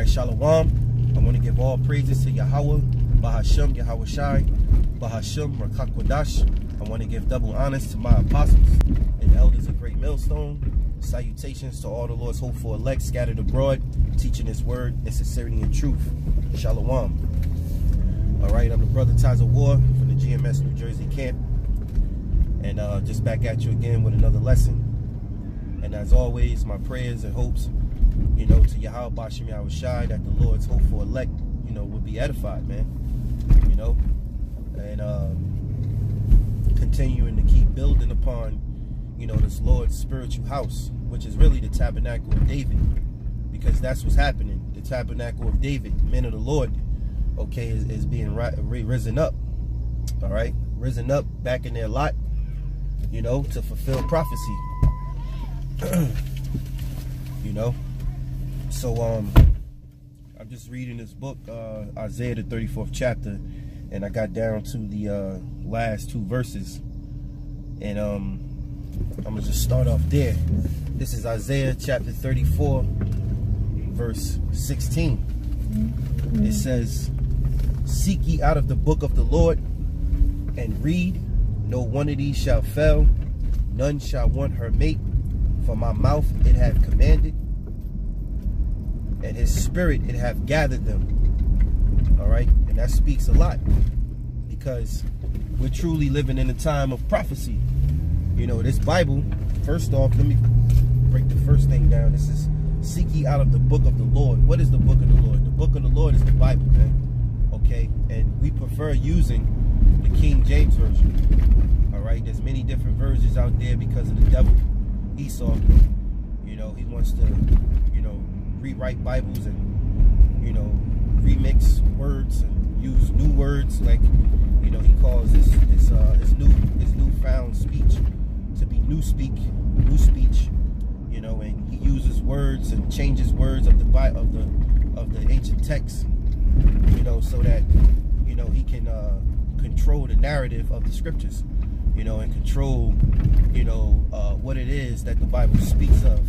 right, Shalom. I want to give all praises to Yahawah, BaHaSham, Yahawashi, BaHaSham, Rawchaa Qadash. I want to give double honors to my apostles and elders of Great Millstone. Salutations to all the Lord's hopeful elect scattered abroad, teaching his word in sincerity and truth. Shalom. All right, I'm the brother Taza War from the GMS New Jersey camp. And just back at you again with another lesson. And as always, my prayers and hopes, you know, to Yahawah BaHaSham Yahawashi, that the Lord's hopeful elect, you know, would be edified, man. You know, and continuing to keep building upon, you know, this Lord's spiritual house, which is really the tabernacle of David. Because that's what's happening. The tabernacle of David, men of the Lord, okay, is being risen up. All right, risen up back in their lot, you know, to fulfill prophecy. You know, so I'm just reading this book, Isaiah the 34th chapter, and I got down to the last two verses, and I'm gonna just start off there. This is Isaiah chapter 34 verse 16. It says, "Seek ye out of the book of the Lord and read. No one of these shall fail, none shall want her mate, for my mouth it hath commanded, and his spirit it hath gathered them." All right, and that speaks a lot, because we're truly living in a time of prophecy. You know, this Bible, first off, let me break the first thing down. This is, seek ye out of the book of the Lord. What is the book of the Lord? The book of the Lord is the Bible, man. Okay, and we prefer using the King James Version. All right, there's many different versions out there because of the devil, Esau. You know, he wants to, you know, rewrite Bibles and, you know, remix words and use new words. Like, you know, he calls his newfound speech to be new speech. You know, and he uses words and changes words of the ancient text. You know, so that, you know, he can control the narrative of the scriptures, you know, and control, you know, what it is that the Bible speaks of,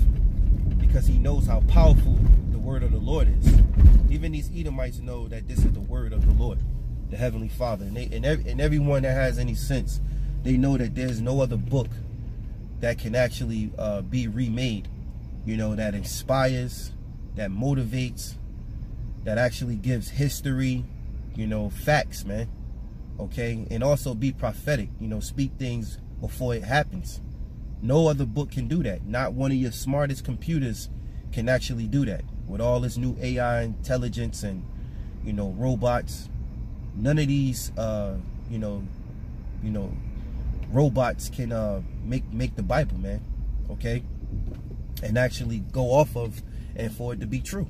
because he knows how powerful the word of the Lord is. Even these Edomites know that this is the word of the Lord, the Heavenly Father, and everyone that has any sense, they know that there's no other book that can actually be remade, you know, that inspires, that motivates, that actually gives history, you know, facts, man. Okay, and also be prophetic, you know, speak things before it happens. No other book can do that. Not one of your smartest computers can actually do that. With all this new AI intelligence and, you know, robots, none of these, robots can make the Bible, man. Okay, and actually go off of, and for it to be true,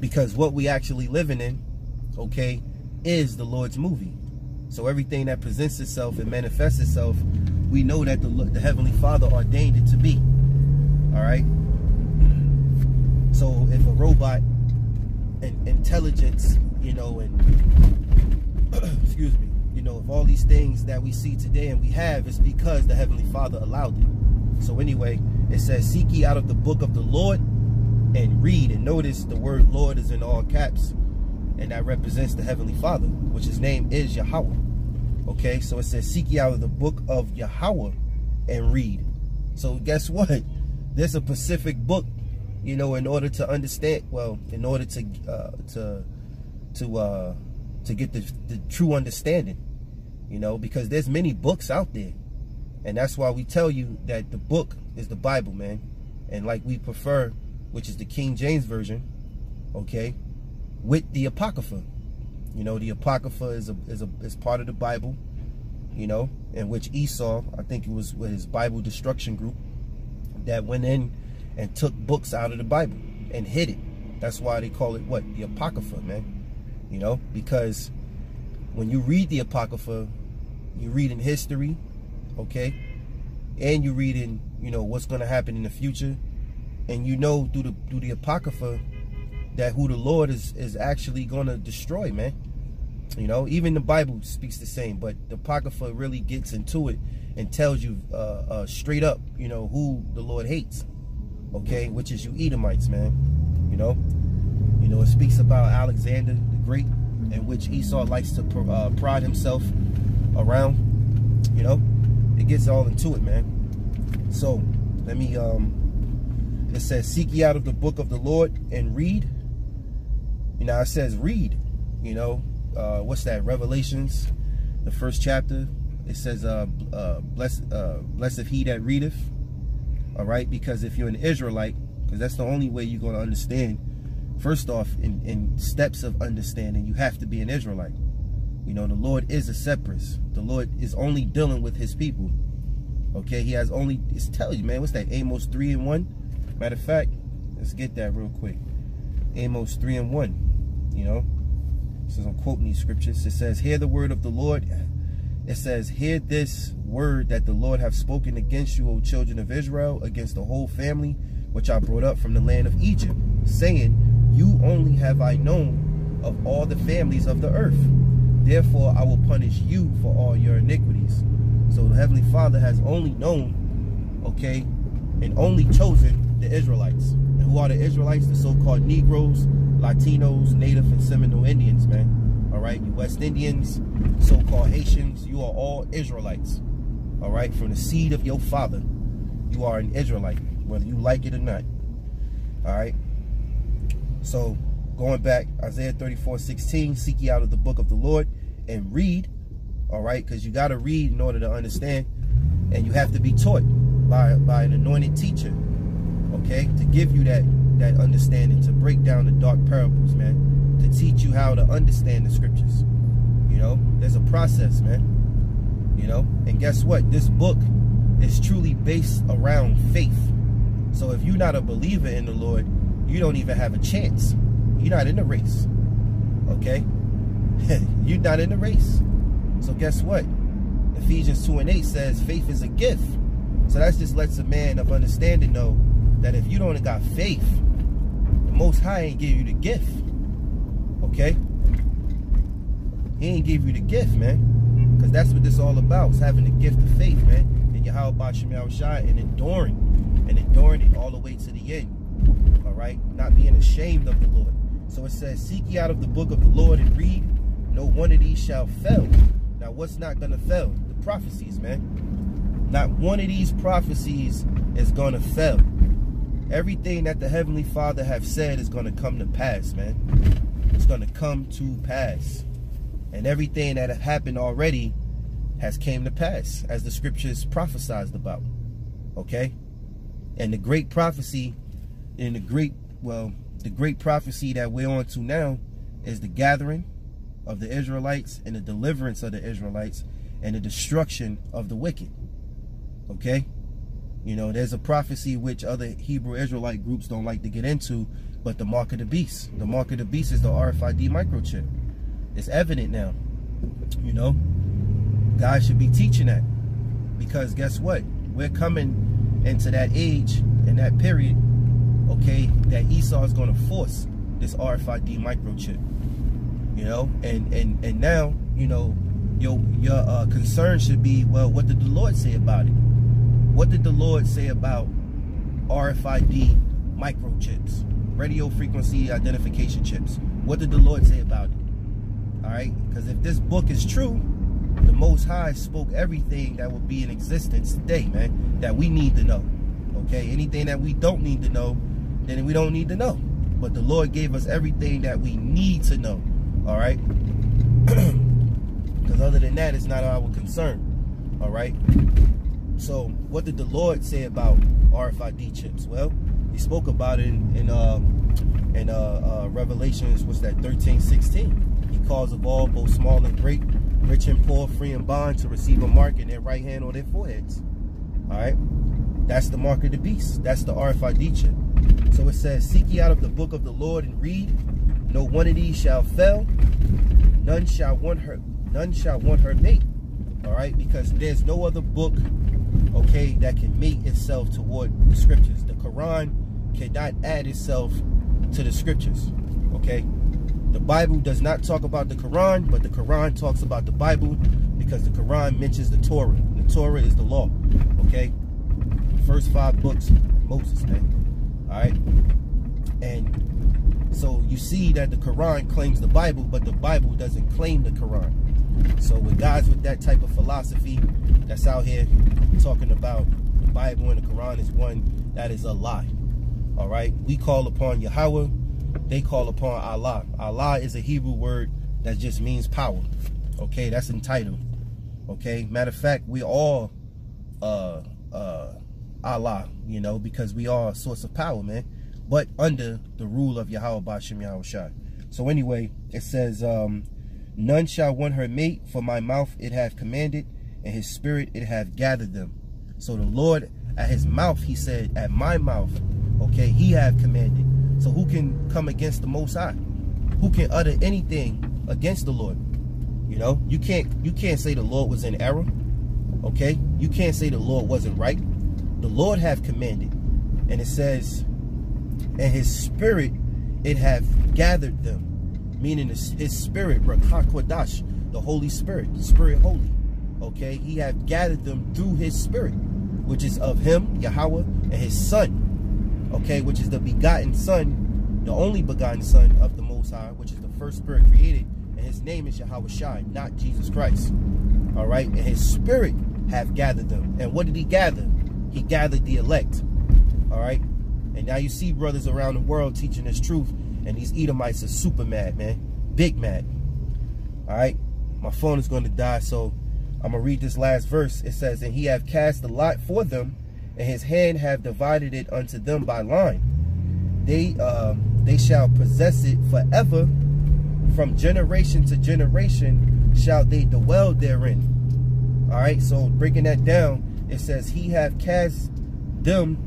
because what we actually living in, okay, is the Lord's movie. So everything that presents itself and manifests itself, we know that the Heavenly Father ordained it to be. All right? So if a robot and intelligence, you know, and excuse me, you know, if all these things that we see today and we have, it's because the Heavenly Father allowed it. So anyway, it says, "Seek ye out of the book of the Lord and read." And notice the word Lord is in all caps, and that represents the Heavenly Father, which his name is Yahawah. Okay, so it says, "Seek ye out of the book of Yahawah and read." So guess what? There's a specific book, you know, in order to understand, well, in order to get the true understanding, you know, because there's many books out there. And that's why we tell you that the book is the Bible, man. And like we prefer, which is the King James Version, okay, with the Apocrypha. You know, the Apocrypha is part of the Bible, you know, in which Esau, I think it was with his Bible destruction group, that went in and took books out of the Bible and hid it. That's why they call it what? The Apocrypha, man. You know, because when you read the Apocrypha, you read in history, okay, and you read in, you know, what's going to happen in the future, and you know through the Apocrypha that who the Lord is actually going to destroy, man. You know, even the Bible speaks the same, but the Apocrypha really gets into it and tells you straight up, you know, who the Lord hates, okay, which is you Edomites, man. You know, You know, it speaks about Alexander the Great, in which Esau likes to pride himself around. You know, it gets all into it, man. So let me, it says, seek ye out of the book of the Lord and read. You know, it says read, you know, what's that? Revelations, the first chapter. It says, blessed he that readeth. All right, because if you're an Israelite, because that's the only way you're going to understand. First off, in steps of understanding, you have to be an Israelite. You know, the Lord is a separatist. The Lord is only dealing with his people. Okay, he has only, it's telling you, man, what's that? Amos 3:1. Matter of fact, let's get that real quick. Amos 3:1, you know. So I'm quoting these scriptures. It says, hear the word of the Lord. It says, hear this word that the Lord hath spoken against you, O children of Israel, against the whole family, which I brought up from the land of Egypt, saying, you only have I known of all the families of the earth. Therefore, I will punish you for all your iniquities. So the Heavenly Father has only known, okay, and only chosen the Israelites. And who are the Israelites? The so-called Negroes, Latinos, Native and Seminole Indians, man. All right, you West Indians, so-called Haitians, you are all Israelites. All right, from the seed of your father, you are an Israelite, whether you like it or not. All right. So going back, Isaiah 34:16, seek ye out of the book of the Lord and read. All right, because you got to read in order to understand, and you have to be taught by an anointed teacher, okay, to give you that understanding, to break down the dark parables, man, to teach you how to understand the scriptures. You know, there's a process, man. You know, and guess what? This book is truly based around faith. So if you're not a believer in the Lord, you don't even have a chance. You're not in the race, okay? You're not in the race. So guess what? Ephesians 2:8 says faith is a gift. So that just lets a man of understanding know that if you don't got faith, the Most High ain't give you the gift, okay? He ain't give you the gift, man, because that's what this all about. It's having the gift of faith, man, and Yahawashi and enduring it all the way to the end. All right, not being ashamed of the Lord. So it says, seek ye out of the book of the Lord and read. No one of these shall fail. Now, what's not going to fail? The prophecies, man. Not one of these prophecies is going to fail. Everything that the Heavenly Father have said is going to come to pass, man. It's going to come to pass. And everything that have happened already has came to pass, as the scriptures prophesied about. Okay? And the great prophecy... And the great prophecy that we're on to now is the gathering of the Israelites and the deliverance of the Israelites and the destruction of the wicked. Okay? You know, there's a prophecy which other Hebrew Israelite groups don't like to get into, but the mark of the beast. The mark of the beast is the RFID microchip. It's evident now. You know, God should be teaching that, because guess what? We're coming into that age and that period, okay, that Esau is going to force this RFID microchip, you know, and now, you know, your concern should be, well, what did the Lord say about it? What did the Lord say about RFID microchips, radio frequency identification chips? What did the Lord say about it? All right, because if this book is true, the Most High spoke everything that would be in existence today, man, that we need to know. Okay, anything that we don't need to know, then we don't need to know. But the Lord gave us everything that we need to know. All right? Because other than that, it's not our concern. All right? So, what did the Lord say about RFID chips? Well, he spoke about it in Revelations, what's that, 13:16. He calls of all, both small and great, rich and poor, free and bond, to receive a mark in their right hand or their foreheads. All right? That's the mark of the beast. That's the RFID chip. So it says, seek ye out of the book of the Lord and read. No one of these shall fail. None shall want her mate. All right? Because there's no other book, okay, that can mate itself toward the scriptures. The Quran cannot add itself to the scriptures. Okay? The Bible does not talk about the Quran, but the Quran talks about the Bible, because the Quran mentions the Torah. The Torah is the law. Okay? First 5 books of Moses, man. All right, and So you see that the Quran claims the Bible, but the Bible doesn't claim the Quran. So with guys with that type of philosophy that's out here talking about the Bible and the Quran is one, that is a lie. All right? We call upon Yahawah. They call upon Allah. Allah is a Hebrew word that just means power. Okay? That's entitled. Okay? Matter of fact, we all Allah, you know, because we are a source of power, man. But under the rule of Yahawah BaHaSham Yahawashi. So anyway, it says, none shall want her mate, for my mouth it hath commanded, and his spirit it hath gathered them. So the Lord at his mouth, he said, at my mouth, okay, he hath commanded. So who can come against the Most High? Who can utter anything against the Lord? You know, you can't say the Lord was in error. Okay, you can't say the Lord wasn't right. The Lord hath commanded. And it says, and his spirit it hath gathered them. Meaning his spirit, Rawchaa Qadash, the Holy Spirit, the Spirit Holy. Okay, he hath gathered them through his spirit, which is of him, Yahawah, and his son. Okay, which is the begotten son, the only begotten son of the Most High, which is the first spirit created, and his name is Yahawashi, not Jesus Christ. All right, and his spirit hath gathered them. And what did he gather? He gathered the elect. All right, and now you see brothers around the world teaching this truth. And these Edomites are super mad, man. Big mad. All right? My phone is going to die, so I'm going to read this last verse. It says, and he hath cast the lot for them, and his hand hath divided it unto them by line. They shall possess it forever. From generation to generation shall they dwell therein. All right? So breaking that down, it says, he hath cast them.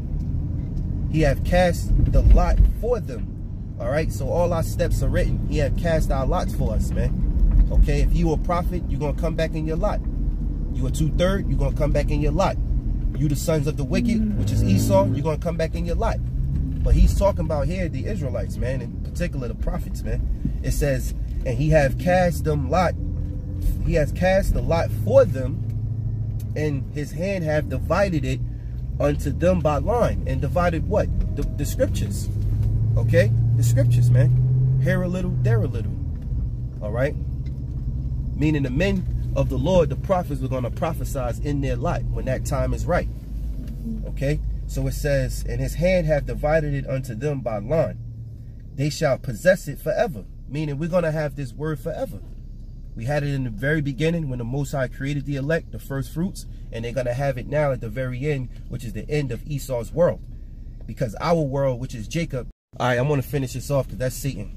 He hath cast the lot for them. Alright, so all our steps are written. He hath cast our lots for us, man. Okay, if you a prophet, you're going to come back in your lot. You a two-third, you're going to come back in your lot. You the sons of the wicked, which is Esau, you're going to come back in your lot. But he's talking about here the Israelites, man, in particular the prophets, man. It says, and he hath cast them lot. He has cast the lot for them, and his hand hath divided it unto them by line. And divided what? The scriptures. Okay? The scriptures, man. Here a little, there a little. All right? Meaning the men of the Lord, the prophets, were going to prophesize in their lot when that time is right. Okay? So it says, and his hand hath divided it unto them by line. They shall possess it forever. Meaning we're going to have this word forever. We had it in the very beginning when the Most High created the elect, the first fruits. And they're going to have it now at the very end, which is the end of Esau's world. Because our world, which is Jacob. All right, I'm going to finish this off because that's Satan.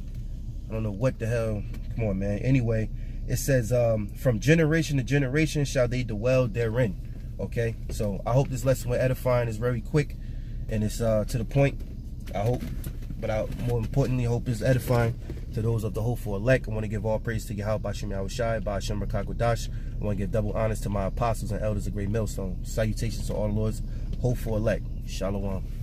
I don't know what the hell. Come on, man. Anyway, it says, from generation to generation shall they dwell therein. Okay, so I hope this lesson was edifying. It's very quick and it's to the point, I hope. But I more importantly hope it's edifying to those of the hopeful elect. I want to give all praise to Yahawah BaHaSham Yahawashi, BaHaSham Rawchaa Qadash. I want to give double honors to my apostles and elders of Great Millstone. Salutations to all the Lord's hopeful elect. Shalom.